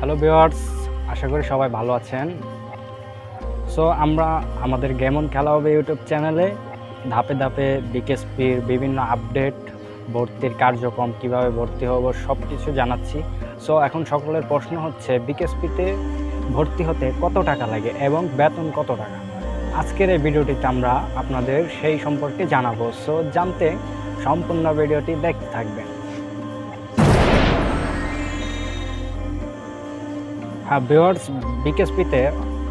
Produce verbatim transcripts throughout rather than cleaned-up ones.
Hello viewers आशा करी सबाई भालो आছেন। सो आमरा आमादेर गेम अन खेला होबे यूट्यूब चैनले धापे धापे বিকেএসপির विभिन्न आपडेट भर्तिर कार्यक्रम किभाबे भर्ती होबो सबकिछु जानाচ্ছি। सो এখন সকলের প্রশ্ন হচ্ছে বিকেএসপিতে ভর্তি হতে কত টাকা লাগে এবং বেতন কত টাকা। আজকের এই ভিডিওটিতে আমরা আপনাদের সেই সম্পর্কে জানাবো। সো জানতে সম্পূর্ণ ভিডিওটি দেখতে থাকবেন। हाँ व्यूअर्स বিকেএসপি ते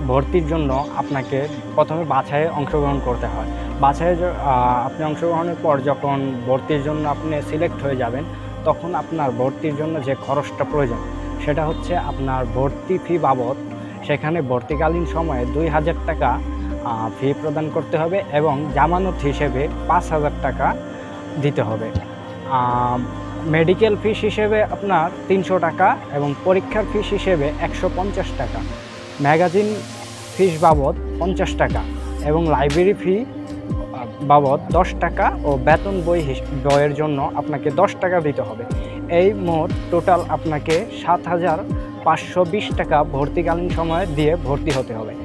भर्ती जोन्नो आपनाके प्रथमे बाछाए अंशग्रहण करते हैं। बाछाए अपनी अंशग्रहणेर पर जखन भर्तिर जोन्नो आपनि सिलेक्ट हो जाबेन तखन आपनार भर्तिर जोन्नो जे खरचटा प्रयोजन सेटा होच्छे आपनार भर्ती फी बाबद सेखाने भर्तीकालीन समय दुई हज़ार टाका फी प्रदान करते हबे एवं जमानत हिसेबे पाँच हज़ार टाका दिते हबे। मेडिकल फीस हिसेबे आपनार तीन सौ टाका एवं परीक्षार फीस हिसेबे एकशो पंचाश टाका, मैगजिन फीस बाबद पंचाश टाका एवं लाइब्रेरी फी बाबद दस टाका और वेतन बई बइयेर जोन्नो आपनाके दस टाका दिते हबे। एई मोट टोटाल आपनाके सात हज़ार पाँचशो बीस टाका भर्तीकालीन समय दिए भर्ती होते हबे।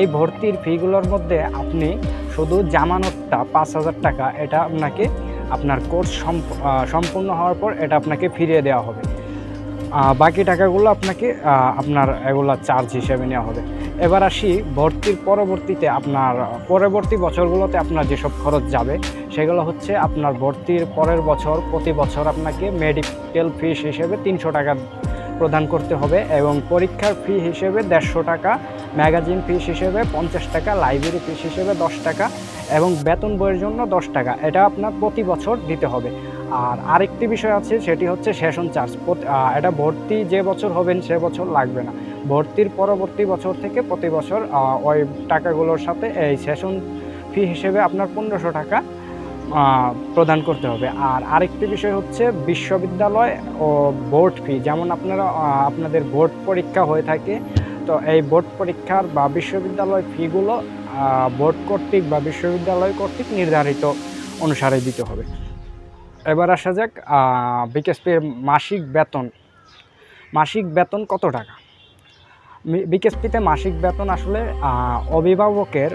एई भर्तिर फीगुलोर मध्ये आपनि शुधु जमानतटा पाँच हज़ार टाका एटा आपनाके আপনার কোর্স সম্পূর্ণ হওয়ার পর এটা আপনাকে ফিরিয়ে দেওয়া হবে। বাকি টাকাগুলো আপনাকে আপনার এগুলা চার্জ হিসেবে নেওয়া হবে। এবার আসি ভর্তির পরবর্তীতে আপনার পরবর্তী বছরগুলোতে আপনার যেসব খরচ যাবে সেগুলো হচ্ছে আপনার ভর্তির পরের বছর প্রতি বছর আপনাকে মেডিকেল ফিস হিসেবে তিনশো টাকা প্রদান করতে হবে এবং পরীক্ষার ফি হিসেবে দেড়শো টাকা, ম্যাগাজিন ফিস হিসেবে পঞ্চাশ টাকা, লাইব্রেরি ফিস হিসেবে দশ টাকা এবং বেতন বইয়ের জন্য দশ টাকা এটা আপনার প্রতি বছর দিতে হবে। আর আরেকটি বিষয় আছে সেটি হচ্ছে সেশন চার্জ। এটা ভর্তি যে বছর হবেন সে বছর লাগবে না, ভর্তির পরবর্তী বছর থেকে প্রতি বছর ওই টাকাগুলোর সাথে এই সেশন ফি হিসেবে আপনার পনেরোশো টাকা প্রদান করতে হবে। আর আরেকটি বিষয় হচ্ছে বিশ্ববিদ্যালয় ও বোর্ড ফি, যেমন আপনারা আপনাদের বোর্ড পরীক্ষা হয়ে থাকে তো এই বোর্ড পরীক্ষার বা বিশ্ববিদ্যালয় ফিগুলো বোর্ড কর্তৃক বা বিশ্ববিদ্যালয় কর্তৃক নির্ধারিত অনুসারে দিতে হবে। এবার আসা যাক বিকেএসপির মাসিক বেতন। মাসিক বেতন কত টাকা? বিকেএসপিতে মাসিক বেতন আসলে অভিভাবকের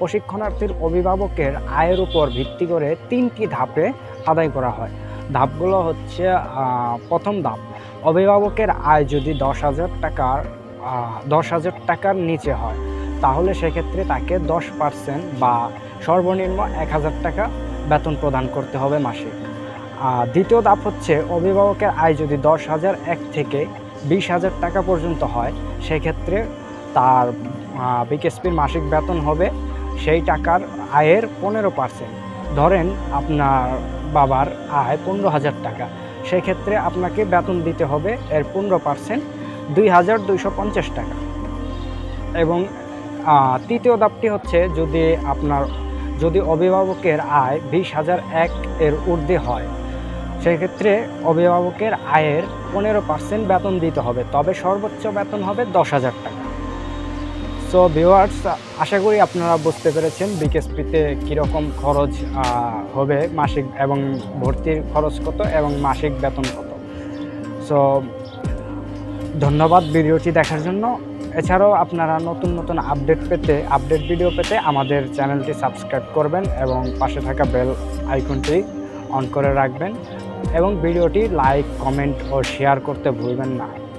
প্রশিক্ষণার্থীর অভিভাবকের আয়ের উপর ভিত্তি করে তিনটি ধাপে আদায় করা হয়। ধাপগুলো হচ্ছে প্রথম ধাপ অভিভাবকের আয় যদি দশ হাজার টাকার দশ হাজার টাকার নিচে হয় তাহলে সেক্ষেত্রে তাকে দশ পার্সেন্ট বা সর্বনিম্ন এক হাজার টাকা বেতন প্রদান করতে হবে মাসিক। দ্বিতীয় ধাপ হচ্ছে অভিভাবকের আয় যদি দশ হাজার এক থেকে বিশ হাজার টাকা পর্যন্ত হয় সেক্ষেত্রে তার বিকেএসপির মাসিক বেতন হবে সেই টাকার আয়ের পনেরো পার্সেন্ট। ধরেন আপনার বাবার আয় পনেরো হাজার টাকা, সেক্ষেত্রে আপনাকে বেতন দিতে হবে এর পনেরো পার্সেন্ট দুই হাজার দুইশো পঞ্চাশ টাকা। এবং তৃতীয় ধাপটি হচ্ছে যদি আপনার যদি অভিভাবকের আয় বিশ হাজার এক এর ঊর্ধ্বে হয় সেক্ষেত্রে অভিভাবকের আয়ের পনেরো পার্সেন্ট বেতন দিতে হবে, তবে সর্বোচ্চ বেতন হবে দশ হাজার টাকা। সো ভিউয়ার্স আশা করি আপনারা বুঝতে পেরেছেন বিকেএসপিতে কীরকম খরচ হবে মাসিক এবং ভর্তির খরচ কত এবং মাসিক বেতন কত। সো ধন্যবাদ ভিডিওটি দেখার জন্য। এছাড়াও আপনারা নতুন নতুন আপডেট পেতে আপডেট ভিডিও পেতে আমাদের চ্যানেলটি সাবস্ক্রাইব করবেন এবং পাশে থাকা বেল আইকনটি অন করে রাখবেন এবং ভিডিওটি লাইক কমেন্ট ও শেয়ার করতে ভুলবেন না।